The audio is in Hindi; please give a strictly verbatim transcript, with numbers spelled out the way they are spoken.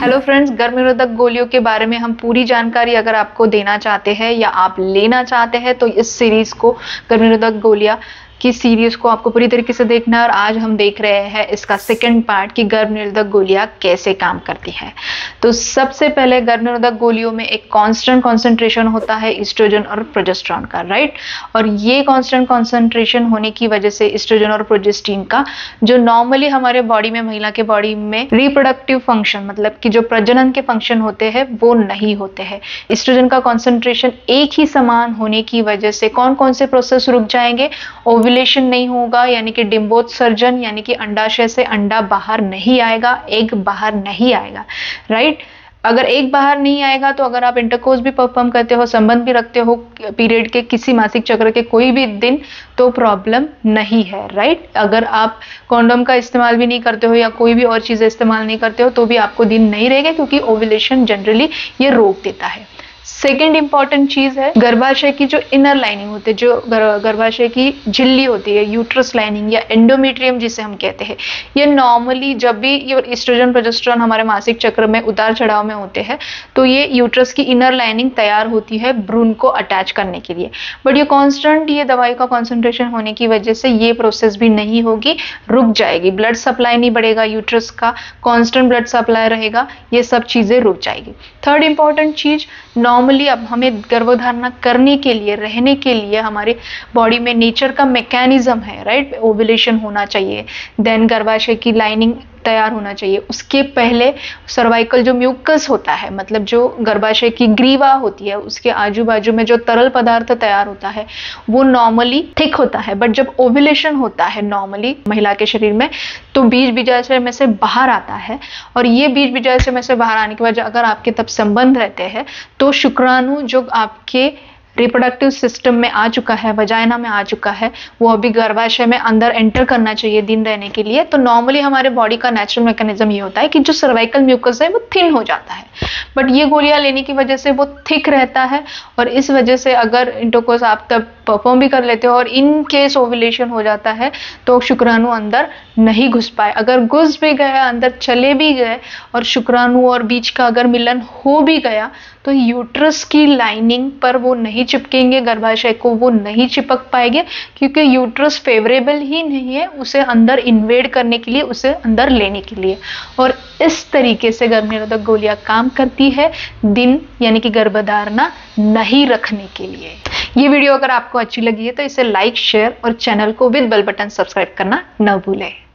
हेलो फ्रेंड्स, गर्मी रोधक गोलियों के बारे में हम पूरी जानकारी अगर आपको देना चाहते हैं या आप लेना चाहते हैं तो इस सीरीज को, गर्मी रोधक गोलियां की सीरीज को आपको पूरी तरीके से देखना है। और आज हम देख रहे हैं इसका सेकंड पार्ट कि गर्मी रोधक गोलियां कैसे काम करती है। तो सबसे पहले गर्मी रोधक गोलियों में एक कांस्टेंट कॉन्सेंट्रेशन होता है एस्ट्रोजन और प्रोजेस्टेरॉन का, राइट। और ये कांस्टेंट कॉन्सेंट्रेशन होने की वजह से एस्ट्रोजन और प्रोजेस्टीन का जो नॉर्मली हमारे बॉडी में, महिला के बॉडी में रिप्रोडक्टिव फंक्शन, मतलब कि जो प्रजनन के फंक्शन होते हैं वो नहीं होते हैं। एस्ट्रोजन का कॉन्सेंट्रेशन एक ही समान होने की वजह से कौन कौन से प्रोसेस रुक जाएंगे, ओव्यूलेशन नहीं होगा, यानी कि डिम्बोत्सर्जन, यानी कि अंडाशय से अंडा बाहर नहीं आएगा, एग बाहर नहीं आएगा, राइट। अगर एक बाहर नहीं आएगा तो अगर आप इंटरकोर्स भी परफॉर्म करते हो, संबंध भी रखते हो पीरियड के किसी मासिक चक्र के कोई भी दिन, तो प्रॉब्लम नहीं है, राइट। अगर आप कॉन्डोम का इस्तेमाल भी नहीं करते हो या कोई भी और चीज़ें इस्तेमाल नहीं करते हो तो भी आपको दिन नहीं रहेगा, क्योंकि ओव्यूलेशन जनरली ये रोक देता है। सेकेंड इंपॉर्टेंट चीज है गर्भाशय की जो इनर लाइनिंग होती है, जो गर्भाशय की झिल्ली होती है, यूट्रस लाइनिंग या एंडोमेट्रियम जिसे हम कहते हैं, ये नॉर्मली जब भी ये एस्ट्रोजन प्रोजेस्टेरॉन हमारे मासिक चक्र में उतार चढ़ाव में होते हैं तो ये यूट्रस की इनर लाइनिंग तैयार होती है भ्रूण को अटैच करने के लिए। बट ये कॉन्स्टेंट, ये दवाई का कॉन्सेंट्रेशन होने की वजह से ये प्रोसेस भी नहीं होगी, रुक जाएगी। ब्लड सप्लाई नहीं बढ़ेगा, यूट्रस का कॉन्स्टेंट ब्लड सप्लाई रहेगा, ये सब चीजें रुक जाएगी। थर्ड इंपॉर्टेंट चीज, नॉर्मली अब हमें गर्भधारणा करने के लिए, रहने के लिए हमारे बॉडी में नेचर का मैकेनिज्म है, राइट। ओव्यूलेशन होना चाहिए, देन गर्भाशय की लाइनिंग तैयार होना चाहिए, उसके पहले सर्वाइकल जो म्यूकस होता है, मतलब जो गर्भाशय की ग्रीवा होती है, उसके आजू बाजू में जो तरल पदार्थ तैयार होता है वो नॉर्मली थिक होता है। बट जब ओव्यूलेशन होता है नॉर्मली महिला के शरीर में तो बीज बीजाशय में से बाहर आता है, और ये बीज बीजाशय में से बाहर आने के बाद अगर आपके तब संबंध रहते हैं तो शुक्राणु जो आपके रिप्रोडक्टिव सिस्टम में आ चुका है, वजाइना में आ चुका है, वो अभी गर्भाशय में अंदर एंटर करना चाहिए दिन रहने के लिए। तो नॉर्मली हमारे बॉडी का नेचुरल मैकेनिज्म ये होता है कि जो सर्वाइकल म्यूकस है वो थिन हो जाता है, बट ये गोलियां लेने की वजह से वो थिक रहता है। और इस वजह से अगर इंटरकोर्स आप तब परफॉर्म भी कर लेते हो और इन केस ओव्यूलेशन हो जाता है तो शुक्राणु अंदर नहीं घुस पाए, अगर घुस भी गया, अंदर चले भी गए और शुक्राणु और बीज का अगर मिलन हो भी गया तो यूट्रस की लाइनिंग पर वो नहीं चिपकेंगे, गर्भाशय को वो नहीं चिपक पाएंगे, क्योंकि यूट्रस फेवरेबल ही नहीं है उसे अंदर इन्वेड करने के लिए, उसे अंदर लेने के लिए। और इस तरीके से गर्मी रोधक गोलियां काम करती है, दिन यानी कि गर्भधारणा नहीं रखने के लिए। ये वीडियो अगर आपको अच्छी लगी है तो इसे लाइक, शेयर और चैनल को विद बेल बटन सब्सक्राइब करना न भूलें।